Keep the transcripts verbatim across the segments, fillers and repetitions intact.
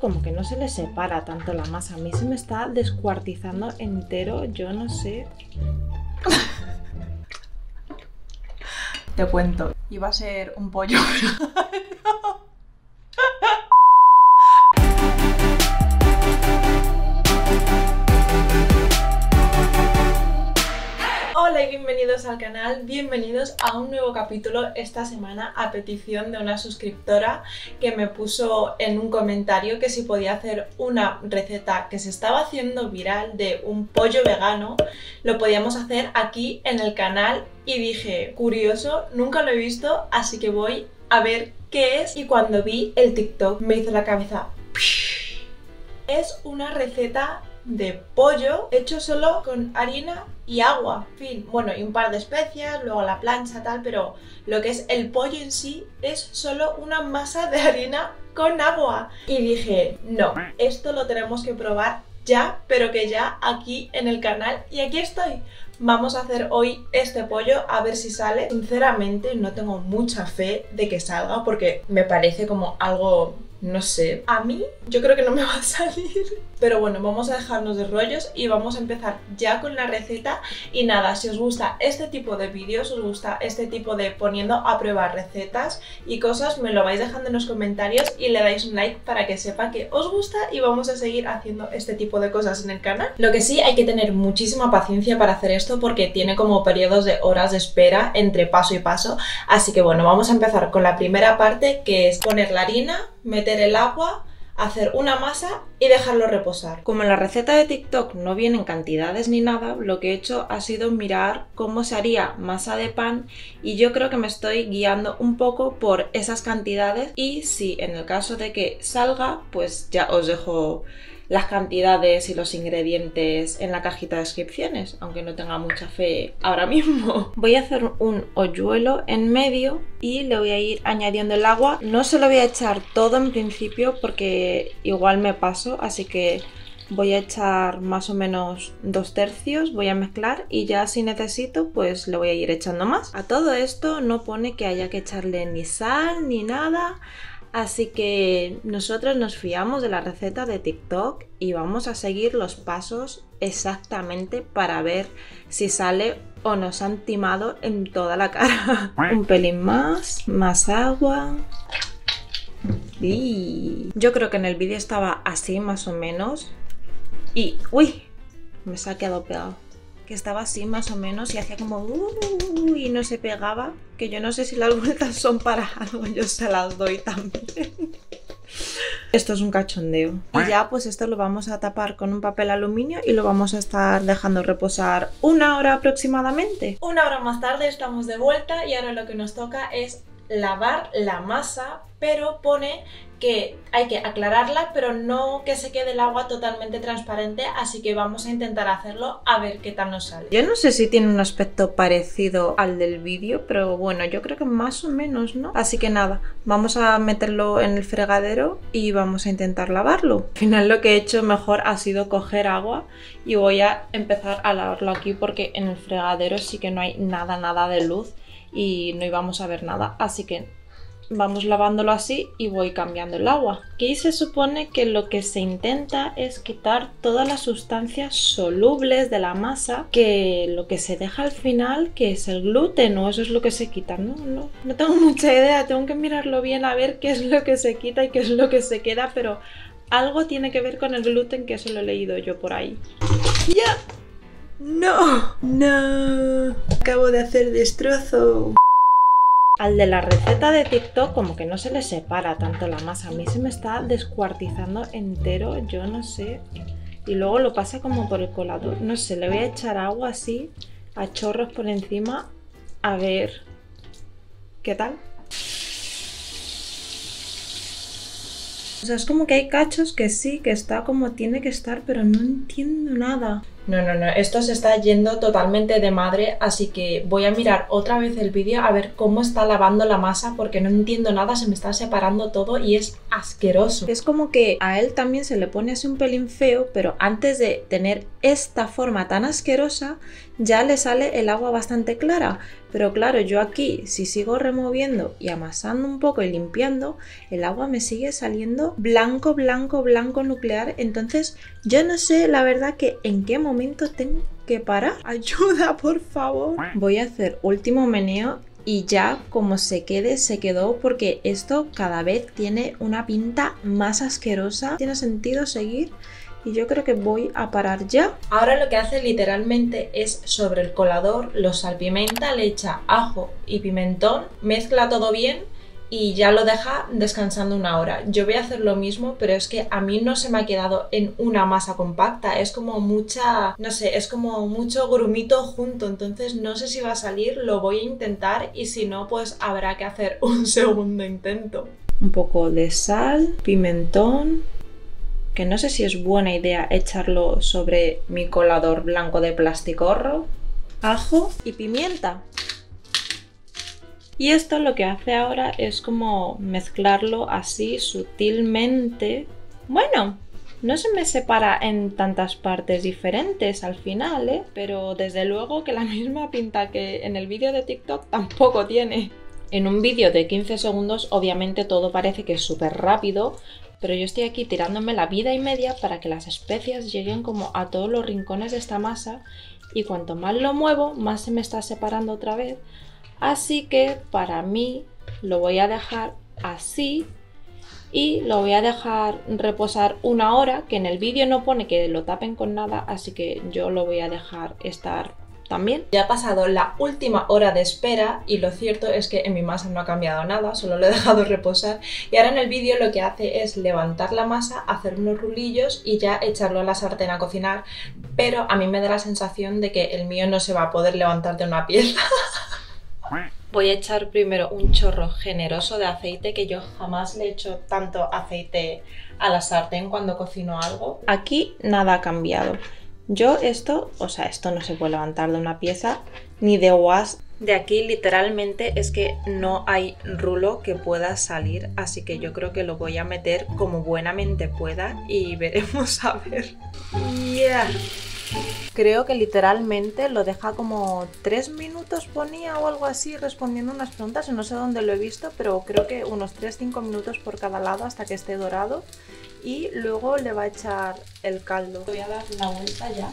Como que no se le separa tanto la masa. A mí se me está descuartizando entero, yo no sé. Te cuento, iba a ser un pollo. Hola y bienvenidos al canal, bienvenidos a un nuevo capítulo esta semana a petición de una suscriptora que me puso en un comentario que si podía hacer una receta que se estaba haciendo viral de un pollo vegano, lo podíamos hacer aquí en el canal y dije, curioso, nunca lo he visto, así que voy a ver qué es y cuando vi el TikTok me hizo la cabeza. Es una receta de pollo hecho solo con harina y agua, en fin, bueno, y un par de especias, luego la plancha, tal, pero lo que es el pollo en sí es solo una masa de harina con agua. Y dije, no, esto lo tenemos que probar ya, pero que ya aquí en el canal, y aquí estoy. Vamos a hacer hoy este pollo a ver si sale. Sinceramente no tengo mucha fe de que salga porque me parece como algo... no sé, a mí yo creo que no me va a salir. Pero bueno, vamos a dejarnos de rollos y vamos a empezar ya con la receta. Y nada, si os gusta este tipo de vídeos, os gusta este tipo de poniendo a prueba recetas y cosas, me lo vais dejando en los comentarios y le dais un like para que sepa que os gusta y vamos a seguir haciendo este tipo de cosas en el canal. Lo que sí, hay que tener muchísima paciencia para hacer esto porque tiene como periodos de horas de espera entre paso y paso. Así que bueno, vamos a empezar con la primera parte, que es poner la harina, meter el agua, hacer una masa y dejarlo reposar. Como en la receta de TikTok no vienen cantidades ni nada, lo que he hecho ha sido mirar cómo se haría masa de pan y yo creo que me estoy guiando un poco por esas cantidades y si en el caso de que salga, pues ya os dejo las cantidades y los ingredientes en la cajita de descripciones, aunque no tenga mucha fe ahora mismo. Voy a hacer un hoyuelo en medio y le voy a ir añadiendo el agua. No se lo voy a echar todo en principio porque igual me paso, así que voy a echar más o menos dos tercios, voy a mezclar y ya si necesito pues le voy a ir echando más. A todo esto no pone que haya que echarle ni sal ni nada. Así que nosotros nos fiamos de la receta de TikTok y vamos a seguir los pasos exactamente para ver si sale o nos han timado en toda la cara. Un pelín más, más agua. Y yo creo que en el vídeo estaba así más o menos y... ¡uy! Me se ha quedado pegado. Que estaba así más o menos y hacía como uh, y no se pegaba, que yo no sé si las vueltas son para algo, yo se las doy también. Esto es un cachondeo. Y ya pues esto lo vamos a tapar con un papel aluminio y lo vamos a estar dejando reposar una hora aproximadamente. Una hora más tarde estamos de vuelta y ahora lo que nos toca es lavar la masa, pero pone que hay que aclararla, pero no que se quede el agua totalmente transparente, así que vamos a intentar hacerlo a ver qué tal nos sale. Yo no sé si tiene un aspecto parecido al del vídeo, pero bueno, yo creo que más o menos, ¿no? Así que nada, vamos a meterlo en el fregadero y vamos a intentar lavarlo. Al final lo que he hecho mejor ha sido coger agua y voy a empezar a lavarlo aquí porque en el fregadero sí que no hay nada, nada de luz y no íbamos a ver nada, así que... vamos lavándolo así y voy cambiando el agua. Aquí se supone que lo que se intenta es quitar todas las sustancias solubles de la masa, que lo que se deja al final, que es el gluten, o eso es lo que se quita, ¿no? No, no tengo mucha idea, tengo que mirarlo bien a ver qué es lo que se quita y qué es lo que se queda, pero algo tiene que ver con el gluten, que eso lo he leído yo por ahí. ¡Ya! ¡Yeah! ¡No! ¡No! Acabo de hacer destrozo. Al de la receta de TikTok como que no se le separa tanto la masa, a mí se me está descuartizando entero, yo no sé. Y luego lo pasa como por el colador, no sé, le voy a echar agua así, a chorros por encima, a ver qué tal. O sea, es como que hay cachos que sí, que está como tiene que estar, pero no entiendo nada. No, no, no, esto se está yendo totalmente de madre, así que voy a mirar otra vez el vídeo a ver cómo está lavando la masa, porque no entiendo nada, se me está separando todo y es asqueroso. Es como que a él también se le pone así un pelín feo, pero antes de tener esta forma tan asquerosa, ya le sale el agua bastante clara. Pero claro, yo aquí, si sigo removiendo y amasando un poco y limpiando, el agua me sigue saliendo blanco, blanco, blanco nuclear. Entonces, yo no sé la verdad que en qué momento tengo que parar. ¡Ayuda, por favor! Voy a hacer último meneo y ya como se quede, se quedó, porque esto cada vez tiene una pinta más asquerosa. ¿Tiene sentido seguir? Y yo creo que voy a parar ya. Ahora lo que hace literalmente es sobre el colador, lo salpimenta, le echa ajo y pimentón, mezcla todo bien y ya lo deja descansando una hora. Yo voy a hacer lo mismo, pero es que a mí no se me ha quedado en una masa compacta. Es como mucha, no sé, es como mucho grumito junto. Entonces no sé si va a salir, lo voy a intentar y si no, pues habrá que hacer un segundo intento. Un poco de sal, pimentón... que no sé si es buena idea echarlo sobre mi colador blanco de plasticorro, ajo y pimienta. Y esto lo que hace ahora es como mezclarlo así sutilmente. Bueno, no se me separa en tantas partes diferentes al final, ¿eh? Pero desde luego que la misma pinta que en el vídeo de TikTok tampoco tiene. En un vídeo de quince segundos obviamente todo parece que es súper rápido, pero yo estoy aquí tirándome la vida y media para que las especias lleguen como a todos los rincones de esta masa, y cuanto más lo muevo, más se me está separando otra vez. Así que para mí lo voy a dejar así y lo voy a dejar reposar una hora, que en el vídeo no pone que lo tapen con nada, así que yo lo voy a dejar estar también. Ya ha pasado la última hora de espera y lo cierto es que en mi masa no ha cambiado nada, solo lo he dejado reposar, y ahora en el vídeo lo que hace es levantar la masa, hacer unos rulillos y ya echarlo a la sartén a cocinar, pero a mí me da la sensación de que el mío no se va a poder levantar de una pieza. Voy a echar primero un chorro generoso de aceite, que yo jamás le echo tanto aceite a la sartén cuando cocino algo. Aquí nada ha cambiado. Yo esto, o sea, esto no se puede levantar de una pieza ni de guas. De aquí literalmente es que no hay rulo que pueda salir, así que yo creo que lo voy a meter como buenamente pueda y veremos a ver. Yeah. Creo que literalmente lo deja como tres minutos ponía o algo así, respondiendo unas preguntas, no sé dónde lo he visto, pero creo que unos tres a cinco minutos por cada lado hasta que esté dorado, y luego le va a echar el caldo. Voy a dar la vuelta ya.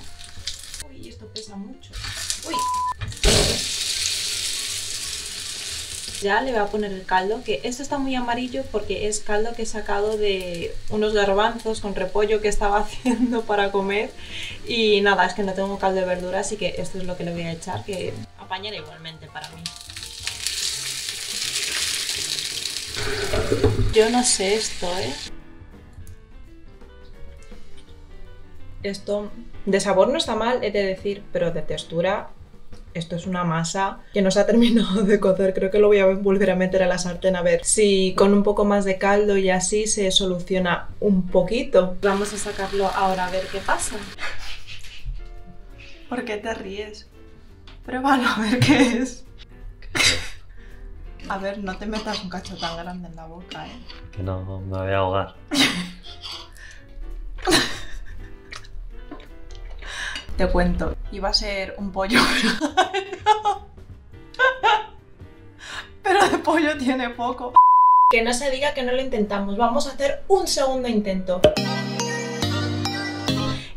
Uy, esto pesa mucho. Uy. Ya le voy a poner el caldo, que esto está muy amarillo porque es caldo que he sacado de unos garbanzos con repollo que estaba haciendo para comer, y nada, es que no tengo caldo de verdura, así que esto es lo que le voy a echar, que apañaré igualmente para mí. Yo no sé esto, ¿eh? Esto de sabor no está mal, he de decir, pero de textura... Esto es una masa que no se ha terminado de cocer. Creo que lo voy a volver a meter a la sartén a ver si con un poco más de caldo y así se soluciona un poquito. Vamos a sacarlo ahora a ver qué pasa. ¿Por qué te ríes? Pruébalo a ver qué es. A ver, no te metas un cacho tan grande en la boca, ¿eh? Que no, me voy a ahogar. Te cuento, iba a ser un pollo, pero de pollo tiene poco. Que no se diga que no lo intentamos, vamos a hacer un segundo intento.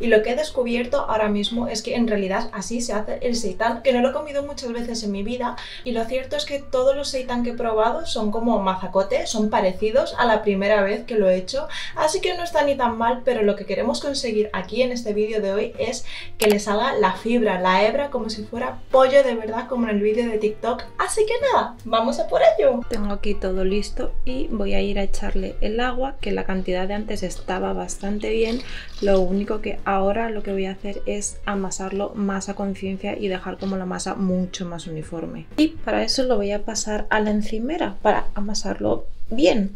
Y lo que he descubierto ahora mismo es que en realidad así se hace el seitán, que no lo he comido muchas veces en mi vida, y lo cierto es que todos los seitán que he probado son como mazacote, son parecidos a la primera vez que lo he hecho, así que no está ni tan mal, pero lo que queremos conseguir aquí en este vídeo de hoy es que le salga la fibra, la hebra, como si fuera pollo de verdad, como en el vídeo de TikTok, así que nada, vamos a por ello. Tengo aquí todo listo y voy a ir a echarle el agua, que la cantidad de antes estaba bastante bien, lo único que ahora lo que voy a hacer es amasarlo más a conciencia y dejar como la masa mucho más uniforme. Y para eso lo voy a pasar a la encimera para amasarlo bien.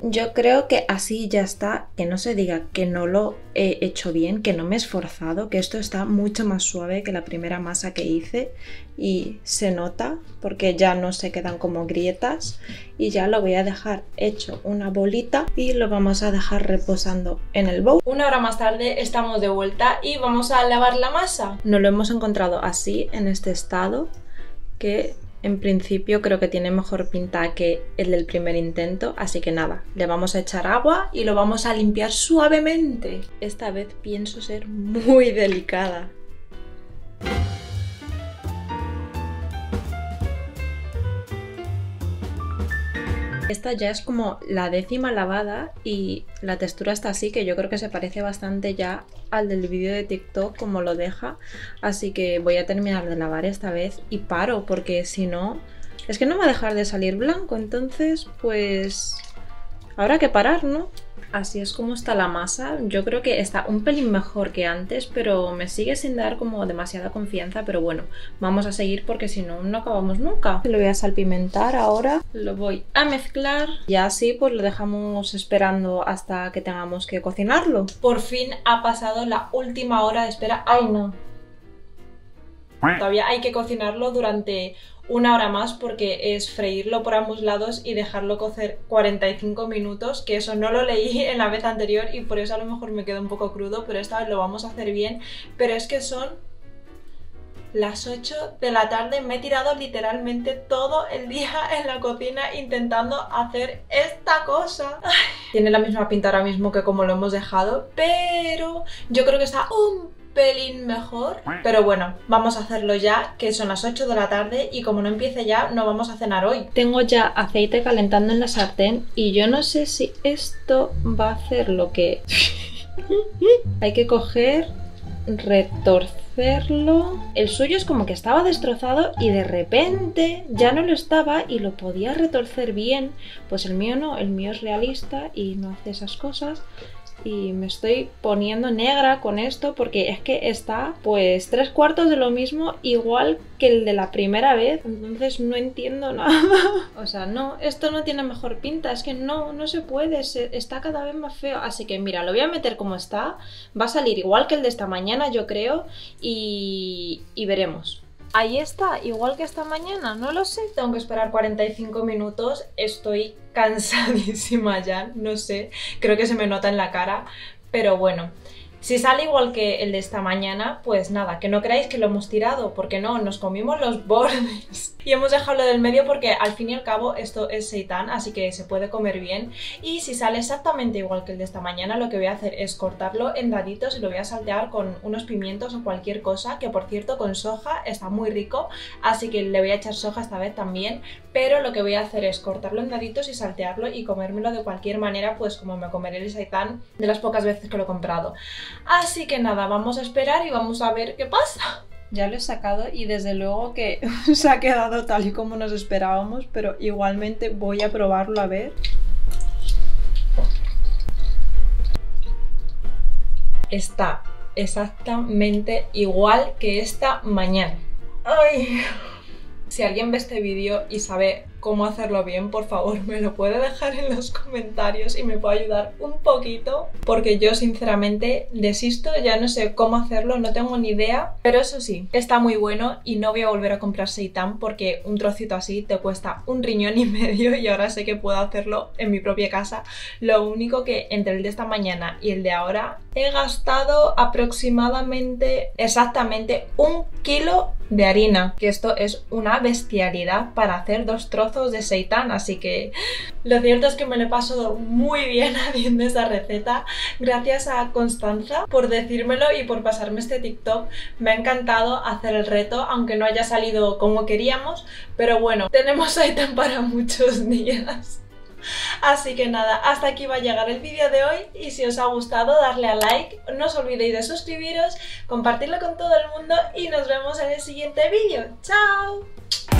Yo creo que así ya está, que no se diga que no lo he hecho bien, que no me he esforzado, que esto está mucho más suave que la primera masa que hice y se nota porque ya no se quedan como grietas, y ya lo voy a dejar hecho una bolita y lo vamos a dejar reposando en el bowl. Una hora más tarde estamos de vuelta y vamos a lavar la masa. Nos lo hemos encontrado así, en este estado, que en principio creo que tiene mejor pinta que el del primer intento, así que nada, le vamos a echar agua y lo vamos a limpiar suavemente. Esta vez pienso ser muy delicada. Esta ya es como la décima lavada y la textura está así, que yo creo que se parece bastante ya al del vídeo de TikTok como lo deja, así que voy a terminar de lavar esta vez y paro, porque si no, es que no me va a dejar de salir blanco, entonces pues habrá que parar, ¿no? Así es como está la masa. Yo creo que está un pelín mejor que antes, pero me sigue sin dar como demasiada confianza, pero bueno, vamos a seguir porque si no, no acabamos nunca. Lo voy a salpimentar ahora, lo voy a mezclar y así pues lo dejamos esperando hasta que tengamos que cocinarlo. Por fin ha pasado la última hora de espera. ¡Ay, no! Todavía hay que cocinarlo durante una hora más porque es freírlo por ambos lados y dejarlo cocer cuarenta y cinco minutos, que eso no lo leí en la vez anterior y por eso a lo mejor me quedó un poco crudo, pero esta vez lo vamos a hacer bien. Pero es que son las ocho de la tarde, me he tirado literalmente todo el día en la cocina intentando hacer esta cosa. Ay, tiene la misma pinta ahora mismo que como lo hemos dejado, pero yo creo que está un pelín mejor, pero bueno, vamos a hacerlo ya, que son las ocho de la tarde y como no empiece ya, no vamos a cenar hoy. Tengo ya aceite calentando en la sartén y yo no sé si esto va a hacer lo que... Hay que coger, retorcerlo. El suyo es como que estaba destrozado y de repente ya no lo estaba y lo podía retorcer bien, pues el mío no, el mío es realista y no hace esas cosas. Y me estoy poniendo negra con esto porque es que está pues tres cuartos de lo mismo, igual que el de la primera vez, entonces no entiendo nada. O sea, no, esto no tiene mejor pinta, es que no, no se puede, se, está cada vez más feo. Así que mira, lo voy a meter como está, va a salir igual que el de esta mañana yo creo y, y veremos. Ahí está, igual que esta mañana, no lo sé. Tengo que esperar cuarenta y cinco minutos, estoy cansadísima ya, no sé, creo que se me nota en la cara, pero bueno. Si sale igual que el de esta mañana, pues nada, que no creáis que lo hemos tirado, porque no, nos comimos los bordes. Y hemos dejado lo del medio porque al fin y al cabo esto es seitán, así que se puede comer bien. Y si sale exactamente igual que el de esta mañana, lo que voy a hacer es cortarlo en daditos y lo voy a saltear con unos pimientos o cualquier cosa, que por cierto con soja está muy rico, así que le voy a echar soja esta vez también. Pero lo que voy a hacer es cortarlo en daditos y saltearlo y comérmelo de cualquier manera, pues como me comeré el seitán de las pocas veces que lo he comprado. Así que nada, vamos a esperar y vamos a ver qué pasa. Ya lo he sacado y desde luego que se ha quedado tal y como nos esperábamos, pero igualmente voy a probarlo a ver. Está exactamente igual que esta mañana. ¡Ay! Si alguien ve este vídeo y sabe cómo hacerlo bien, por favor me lo puede dejar en los comentarios y me puede ayudar un poquito, porque yo sinceramente desisto, ya no sé cómo hacerlo, no tengo ni idea. Pero eso sí, está muy bueno y no voy a volver a comprar seitán porque un trocito así te cuesta un riñón y medio y ahora sé que puedo hacerlo en mi propia casa. Lo único que entre el de esta mañana y el de ahora he gastado aproximadamente exactamente un kilo de harina, que esto es una bestialidad para hacer dos trozos de seitán, así que lo cierto es que me lo he pasado muy bien haciendo esa receta. Gracias a Constanza por decírmelo y por pasarme este TikTok, me ha encantado hacer el reto, aunque no haya salido como queríamos, pero bueno, tenemos seitán para muchos días. Así que nada, hasta aquí va a llegar el vídeo de hoy y si os ha gustado darle a like, no os olvidéis de suscribiros, compartirlo con todo el mundo y nos vemos en el siguiente vídeo. ¡Chao!